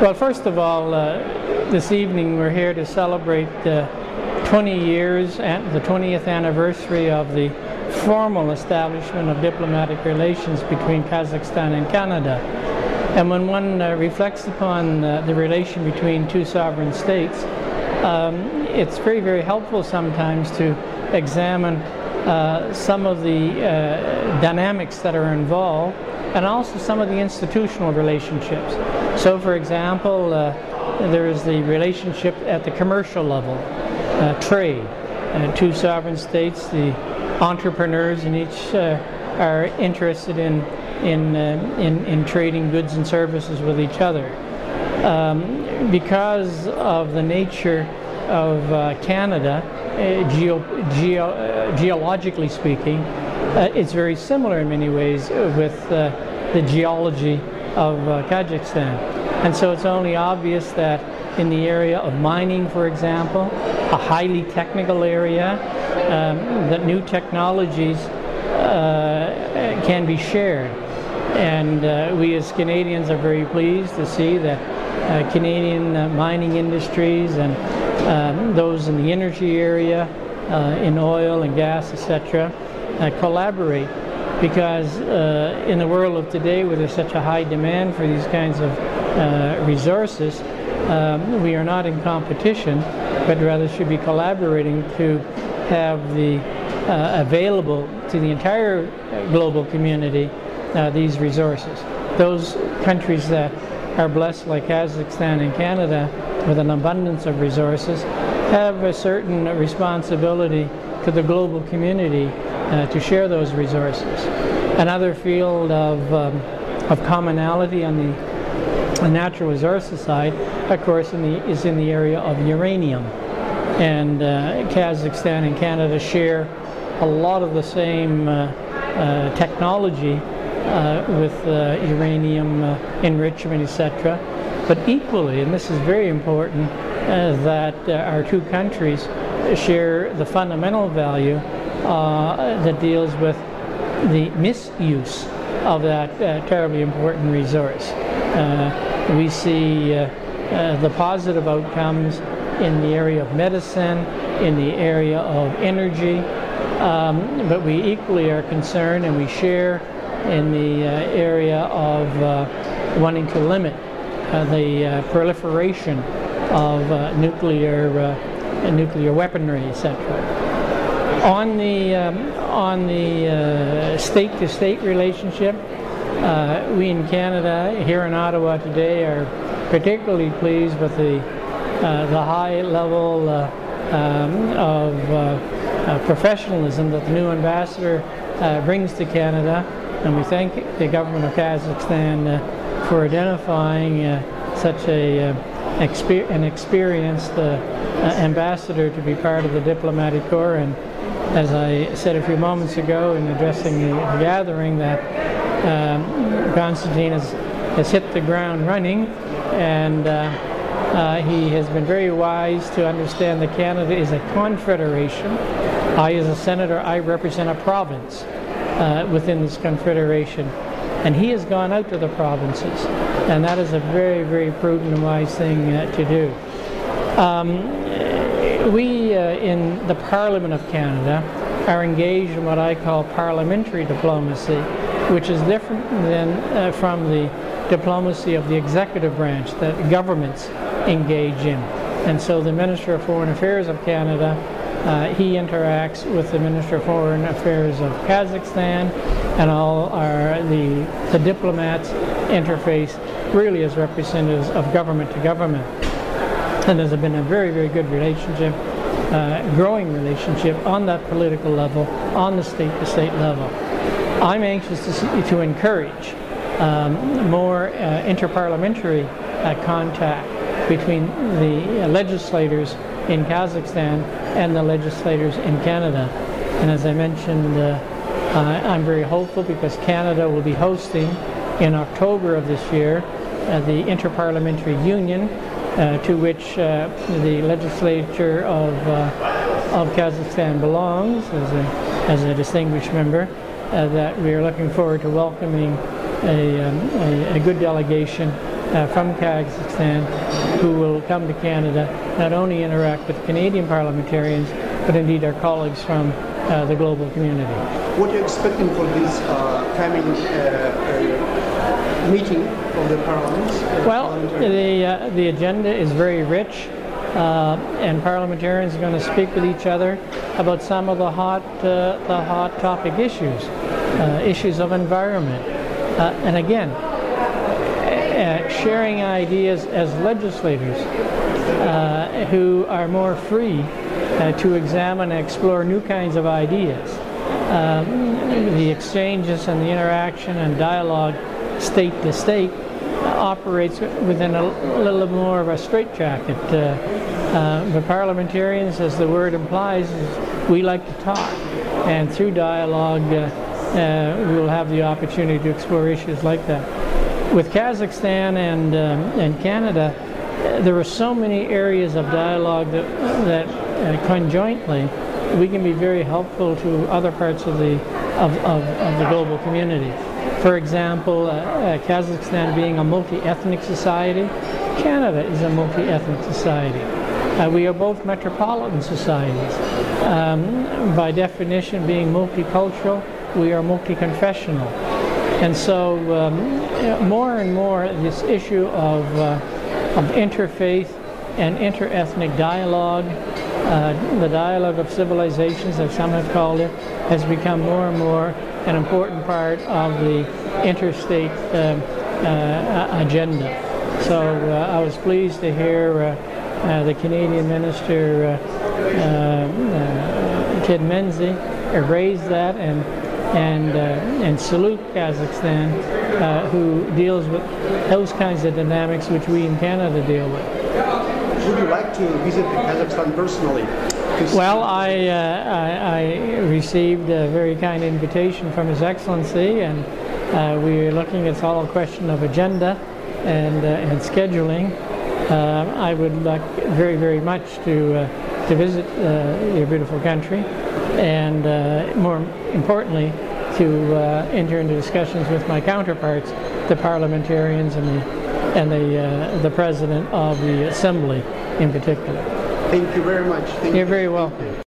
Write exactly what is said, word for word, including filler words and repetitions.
Well, first of all, uh, this evening we're here to celebrate uh, twenty years and the twentieth anniversary of the formal establishment of diplomatic relations between Kazakhstan and Canada. And when one uh, reflects upon uh, the relation between two sovereign states, um, it's very, very helpful sometimes to examine uh, some of the uh, dynamics that are involved, and also some of the institutional relationships. So, for example, uh, there is the relationship at the commercial level, uh, trade. Uh, two sovereign states, the entrepreneurs in each uh, are interested in in, uh, in in trading goods and services with each other. Um, because of the nature of uh, Canada, uh, geo geo uh, geologically speaking, uh, it's very similar in many ways with uh, the geology of uh, Kazakhstan. And so it's only obvious that in the area of mining, for example, a highly technical area, um, that new technologies uh, can be shared. And uh, we as Canadians are very pleased to see that uh, Canadian uh, mining industries and um, those in the energy area, uh, in oil and gas, et cetera, uh, collaborate. Because uh, in the world of today, where there's such a high demand for these kinds of uh, resources, um, we are not in competition, but rather should be collaborating to have the uh, available to the entire global community uh, these resources. Those countries that are blessed, like Kazakhstan and Canada, with an abundance of resources, have a certain responsibility to the global community Uh, to share those resources. Another field of, um, of commonality on the natural resources side, of course, in the, is in the area of uranium. And uh, Kazakhstan and Canada share a lot of the same uh, uh, technology uh, with uh, uranium uh, enrichment, et cetera. But equally, and this is very important, uh, that uh, our two countries share the fundamental value Uh, that deals with the misuse of that uh, terribly important resource. Uh, we see uh, uh, the positive outcomes in the area of medicine, in the area of energy, um, but we equally are concerned, and we share in the uh, area of uh, wanting to limit uh, the uh, proliferation of uh, nuclear, uh, nuclear weaponry, et cetera. On the, um, on the state-to-state uh, relationship, uh, we in Canada, here in Ottawa today, are particularly pleased with the, uh, the high level uh, um, of uh, uh, professionalism that the new ambassador uh, brings to Canada. And we thank the government of Kazakhstan uh, for identifying uh, such a uh, exper an experienced uh, uh, ambassador to be part of the diplomatic corps. And as I said a few moments ago in addressing the, the gathering, that um, Konstantin has, has hit the ground running, and uh, uh, he has been very wise to understand that Canada is a confederation. I, as a senator, I represent a province uh, within this confederation, and he has gone out to the provinces, and that is a very, very prudent and wise thing uh, to do. Um, We uh, in the Parliament of Canada are engaged in what I call parliamentary diplomacy, which is different than uh, from the diplomacy of the executive branch that governments engage in. And so the Minister of Foreign Affairs of Canada, uh, he interacts with the Minister of Foreign Affairs of Kazakhstan, and all our, the, the diplomats interface really as representatives of government to government. And there's been a very, very good relationship, uh, growing relationship on that political level, on the state-to-state level. I'm anxious to, see, to encourage um, more uh, interparliamentary uh, contact between the uh, legislators in Kazakhstan and the legislators in Canada. And as I mentioned, uh, uh, I'm very hopeful because Canada will be hosting in October of this year uh, the Interparliamentary Union, Uh, to which uh, the legislature of, uh, of Kazakhstan belongs as a, as a distinguished member, uh, that we are looking forward to welcoming a, um, a, a good delegation uh, from Kazakhstan who will come to Canada, not only interact with Canadian parliamentarians, but indeed our colleagues from uh, the global community. What are you expecting for this uh, coming uh, uh, meeting of the parliaments? Uh, well, the, uh, the agenda is very rich. Uh, and parliamentarians are going to speak with each other about some of the hot, uh, the hot topic issues, uh, issues of environment. Uh, and again, uh, sharing ideas as legislators uh, who are more free uh, to examine and explore new kinds of ideas. Um, the exchanges and the interaction and dialogue state to state operates within a little more of a straitjacket. Uh, uh, but parliamentarians, as the word implies, is we like to talk, and through dialogue uh, uh, we will have the opportunity to explore issues like that. With Kazakhstan and, um, and Canada, uh, there are so many areas of dialogue that, that uh, conjointly we can be very helpful to other parts of the, of, of, of the global community. For example, uh, uh, Kazakhstan being a multi-ethnic society, Canada is a multi-ethnic society. Uh, we are both metropolitan societies. Um, by definition, being multicultural, we are multi-confessional. And so um, more and more this issue of, uh, of interfaith and inter-ethnic dialogue, uh, the dialogue of civilizations, as some have called it, has become more and more an important part of the interstate uh, uh, agenda. So uh, I was pleased to hear uh, uh, the Canadian Minister, uh, uh, uh, Ted Menzies, raise that and, and, uh, and salute Kazakhstan, uh, who deals with those kinds of dynamics which we in Canada deal with. Would you like to visit Kazakhstan personally? Well, I, uh, I, I received a very kind invitation from His Excellency, and uh, we are looking at all question of agenda and, uh, and scheduling. Uh, I would like very, very much to, uh, to visit uh, your beautiful country, and uh, more importantly, to uh, enter into discussions with my counterparts, the parliamentarians and the, and the, uh, the President of the Assembly in particular. Thank you very much. Thank You're you. very welcome.